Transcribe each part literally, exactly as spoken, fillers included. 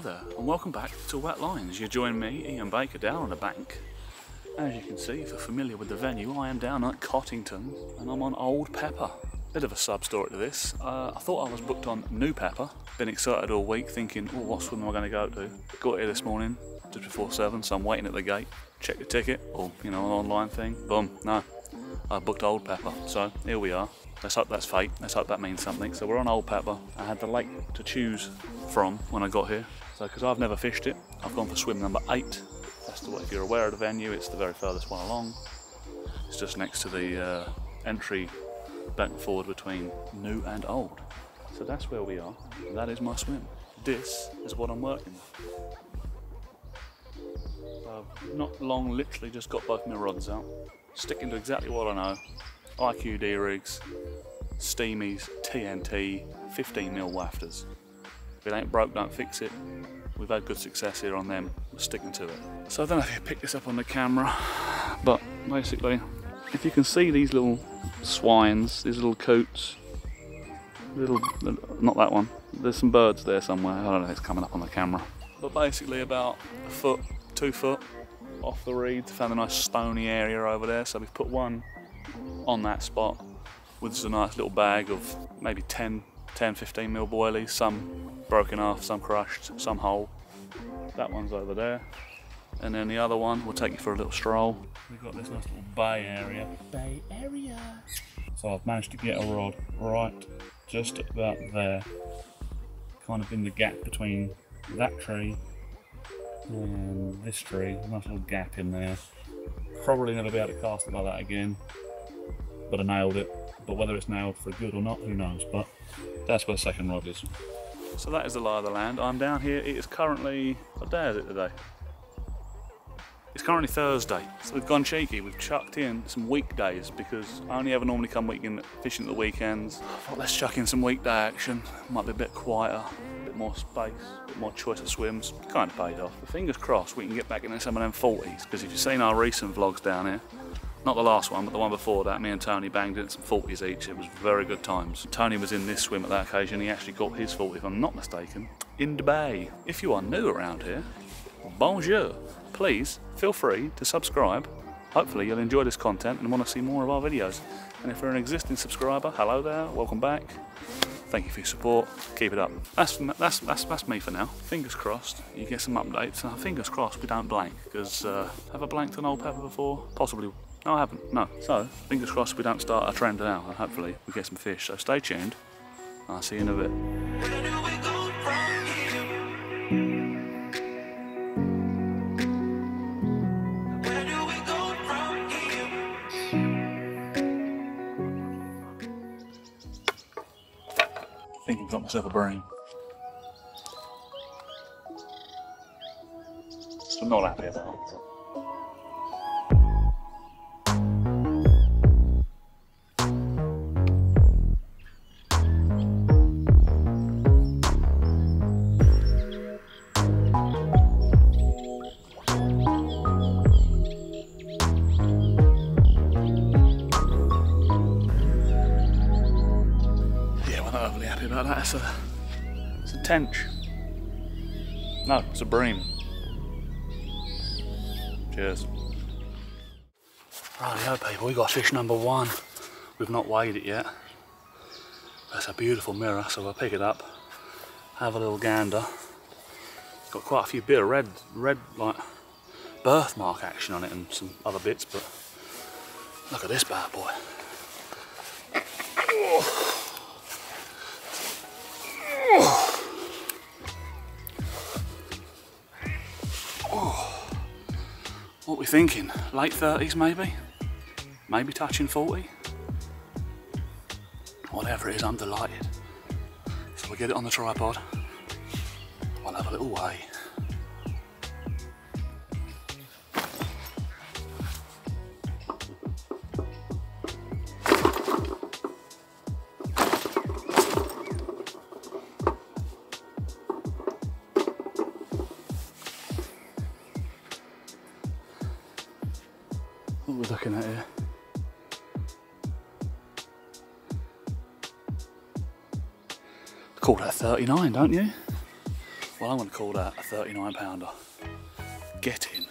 Hello there and welcome back to Wet Lines. You're joining me, Ian Baker, down on the bank. As you can see, if you're familiar with the venue, I am down at Cottington and I'm on Old Pepper. Bit of a sub story to this. Uh, I thought I was booked on New Pepper. Been excited all week thinking, oh, what swim am I going to go to? Got here this morning, just before seven, so I'm waiting at the gate. Check the ticket or, you know, an online thing. Boom, no. I booked Old Pepper, so here we are. Let's hope that's fate, let's hope that means something. So we're on Old Pepper. I had the lake to choose from when I got here. So, because I've never fished it, I've gone for swim number eight. That's the way, if you're aware of the venue, it's the very furthest one along. It's just next to the uh, entry back and forward between new and old. So that's where we are, that is my swim. This is what I'm working with. I've not long, literally just got both my rods out, sticking to exactly what I know. I Q D rigs, steamies, T N T, fifteen mil wafters. If it ain't broke, don't fix it. We've had good success here on them, we're sticking to it. So I don't know if you picked this up on the camera, but basically, if you can see these little swines, these little coots, little, not that one, there's some birds there somewhere, I don't know if it's coming up on the camera. But basically about a foot, two foot off the reeds, found a nice stony area over there, so we've put one on that spot with just a nice little bag of maybe ten, ten, fifteen mil boilies, some broken off, some crushed, some whole. That one's over there. And then the other one, we'll take you for a little stroll. We've got this nice little bay area. Bay area. So I've managed to get a rod right just about there. Kind of in the gap between that tree and this tree. Nice little gap in there. Probably never be able to cast it like that again. But I nailed it. But whether it's nailed for good or not, who knows, but that's where the second rod is. So that is the lie of the land. I'm down here. It is currently, what day is it today? It's currently Thursday, so we've gone cheeky. We've chucked in some weekdays because I only ever normally come weekend fishing at the weekends. I thought let's chuck in some weekday action. Might be a bit quieter, a bit more space, a bit more choice of swims. Kind of paid off. But fingers crossed we can get back into some of them forties, because if you've seen our recent vlogs down here, not the last one, but the one before that, me and Tony banged in some forties each. It was very good times. Tony was in this swim at that occasion. He actually caught his forty, if I'm not mistaken, in the bay. If you are new around here, bonjour. Please feel free to subscribe. Hopefully you'll enjoy this content and want to see more of our videos. And if you're an existing subscriber, hello there, welcome back. Thank you for your support. Keep it up. That's that's that's, that's me for now. Fingers crossed you get some updates. Uh, fingers crossed we don't blank, because uh, have I blanked on Old Pepper before? Possibly. No, I haven't, no. So, fingers crossed we don't start a trend now, and hopefully we get some fish. So stay tuned, and I'll see you in a bit. I think I've got myself a brain. So I'm not happy about it. That's a, it's a tench. No, it's a bream. Cheers. Rightio people, we got fish number one. We've not weighed it yet. That's a beautiful mirror, so we'll pick it up, have a little gander. Got quite a few bit of red, red like birthmark action on it and some other bits, but look at this bad boy. Oh. What are we thinking? Late thirties maybe? Maybe touching forty? Whatever it is, I'm delighted. So we'll get it on the tripod. We'll have a little weigh. What we're looking at here. I call that thirty-nine, don't you? Well, I'm going to call that a thirty-nine pounder. Get in.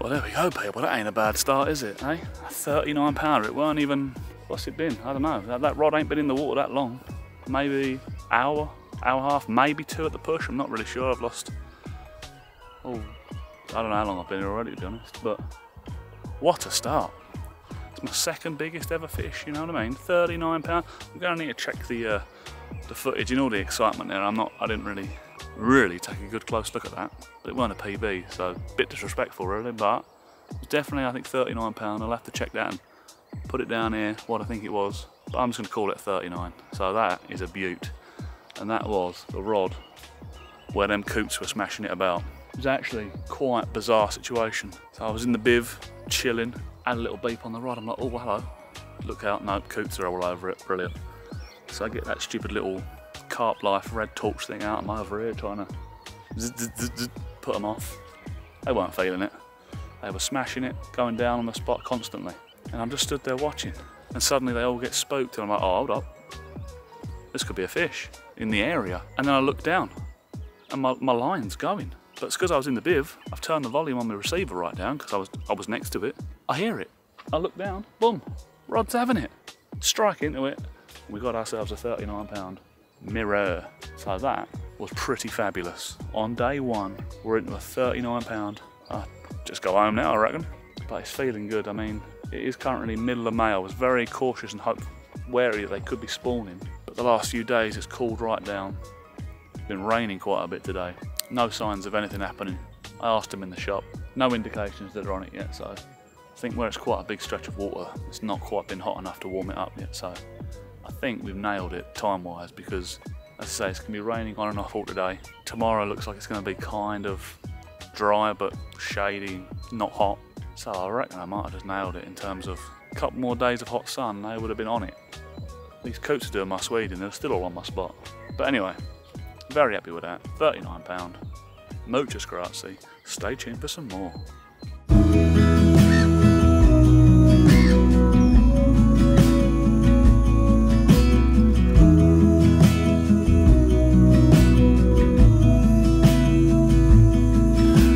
Well, there we go, people. That ain't a bad start, is it, eh? A thirty-nine pounder. It weren't even... What's it been? I don't know. That, that rod ain't been in the water that long. Maybe hour, hour and a half, maybe two at the push. I'm not really sure. I've lost... Oh, I don't know how long I've been here already, to be honest. But what a start. It's my second biggest ever fish, you know what I mean? thirty-nine pounds. I'm going to need to check the uh, the footage and all the excitement there. I'm not, I didn't really, really take a good close look at that. But it weren't a P B, so a bit disrespectful really. But definitely, I think thirty-nine pounds. I'll have to check that and put it down here, what I think it was. But I'm just going to call it thirty-nine. So that is a beaut. And that was the rod where them coots were smashing it about. It was actually quite a bizarre situation. So I was in the biv, chilling, had a little beep on the rod. I'm like, oh, hello. Look out, no, coots are all over it, brilliant. So I get that stupid little carp life red torch thing out. I'm over here trying to z -z -z -z put them off. They weren't feeling it. They were smashing it, going down on the spot constantly. And I'm just stood there watching. And suddenly they all get spooked and I'm like, oh, hold up. This could be a fish in the area. And then I look down and my, my line's going. But it's because I was in the biv, I've turned the volume on the receiver right down because I was I was next to it. I hear it. I look down, boom, rod's having it. Strike into it. We got ourselves a thirty-nine pound mirror. So that was pretty fabulous. On day one, we're into a thirty-nine pound. I just go home now, I reckon. But it's feeling good. I mean, it is currently middle of May. I was very cautious and hope wary that they could be spawning. But the last few days, it's cooled right down. It's been raining quite a bit today. No signs of anything happening. I asked them in the shop, no indications that they're on it yet, so I think where it's quite a big stretch of water, it's not quite been hot enough to warm it up yet, so I think we've nailed it time-wise, because as I say, it's going to be raining on and off all today. Tomorrow looks like it's going to be kind of dry but shady, not hot, so I reckon I might have just nailed it in terms of a couple more days of hot sun, they would have been on it. These coats are doing my Sweden, they're still all on my spot. But anyway, very happy with that. thirty-nine pound. Muchas grazie. Stay tuned for some more.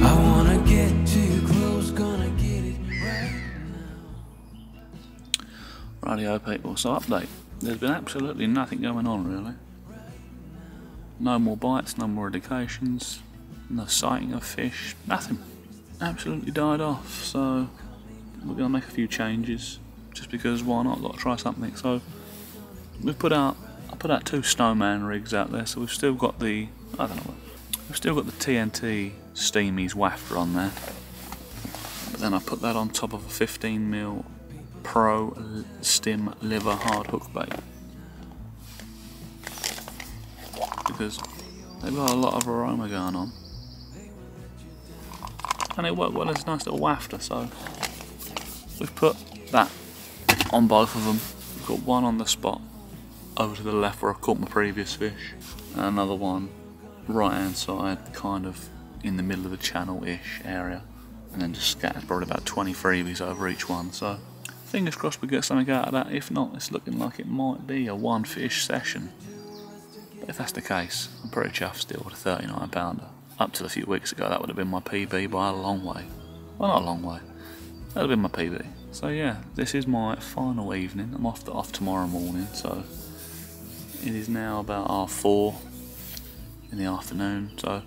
I wanna get too close, gonna get it right now. Rightio people, so update. There's been absolutely nothing going on really. No more bites, no more indications, no sighting of fish, nothing. Absolutely died off, so we're going to make a few changes, just because why not, got to try something. So we've put out, I put out two snowman rigs out there, so we've still got the, I don't know, we've still got the T N T Steamies wafter on there. But then I put that on top of a fifteen mil Pro Stim Liver hard hook bait. Because they've got a lot of aroma going on. And it worked well, it's a nice little wafter, so we've put that on both of them. We've got one on the spot over to the left where I caught my previous fish, and another one right hand side, kind of in the middle of the channel-ish area, and then just scattered probably about twenty freebies over each one. So fingers crossed we get something out of that. If not, it's looking like it might be a one fish session. But if that's the case, I'm pretty chuffed still with a thirty-nine pounder. Up till a few weeks ago, that would have been my P B by a long way. Well, not a long way. That would have been my P B. So yeah, this is my final evening. I'm off, to, off tomorrow morning, so it is now about half four in the afternoon. So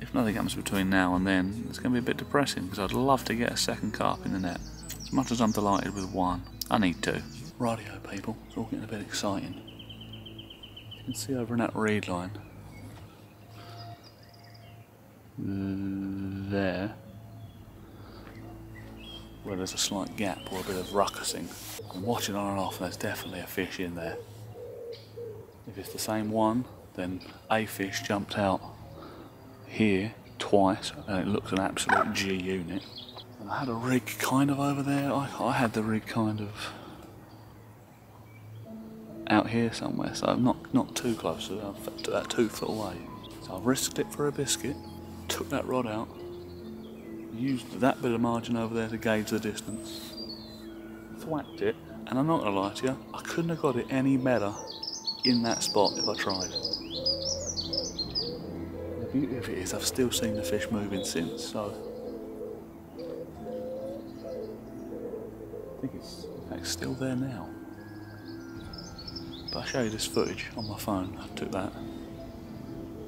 if nothing happens between now and then, it's going to be a bit depressing, because I'd love to get a second carp in the net. As much as I'm delighted with one, I need two. Rightio, people. It's all getting a bit exciting. You can see over in that reed line there where there's a slight gap or a bit of ruckusing. I'm watching on and off, and there's definitely a fish in there. If it's the same one, then a fish jumped out here twice and it looks an absolute G unit. And I had a rig kind of over there, I, I had the rig kind of out here somewhere, so I'm not not too close to that, two foot away. So I risked it for a biscuit, took that rod out, used that bit of margin over there to gauge the distance, thwacked it, and I'm not going to lie to you, I couldn't have got it any better in that spot if I tried. The beauty of it is I've still seen the fish moving since, so I think it's in fact still there now. But I'll show you this footage on my phone. I took that.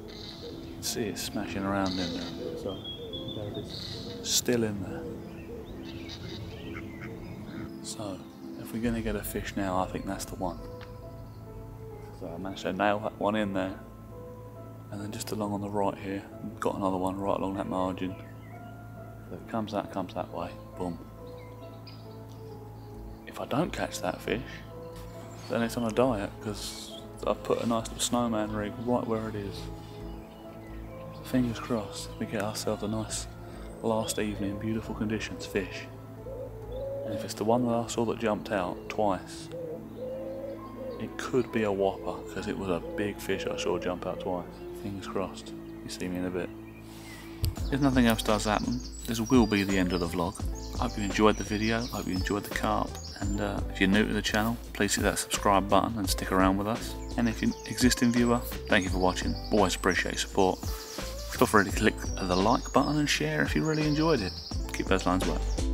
You can see it smashing around in there. So there it is. Still in there. So if we're going to get a fish now, I think that's the one. So I managed to nail that one in there, and then just along on the right here, got another one right along that margin. So if it comes that, comes that way, boom. If I don't catch that fish, then it's on a diet, because I've put a nice little snowman rig right where it is. So fingers crossed, we get ourselves a nice last evening, beautiful conditions fish. And if it's the one that I saw that jumped out twice, it could be a whopper, because it was a big fish I saw jump out twice. Fingers crossed. You see me in a bit. If nothing else does happen, this will be the end of the vlog. I hope you enjoyed the video, I hope you enjoyed the carp, and uh, if you're new to the channel, please hit that subscribe button and stick around with us. And if you're an existing viewer, thank you for watching, always appreciate your support. Feel free to click the like button and share if you really enjoyed it. Keep those lines working.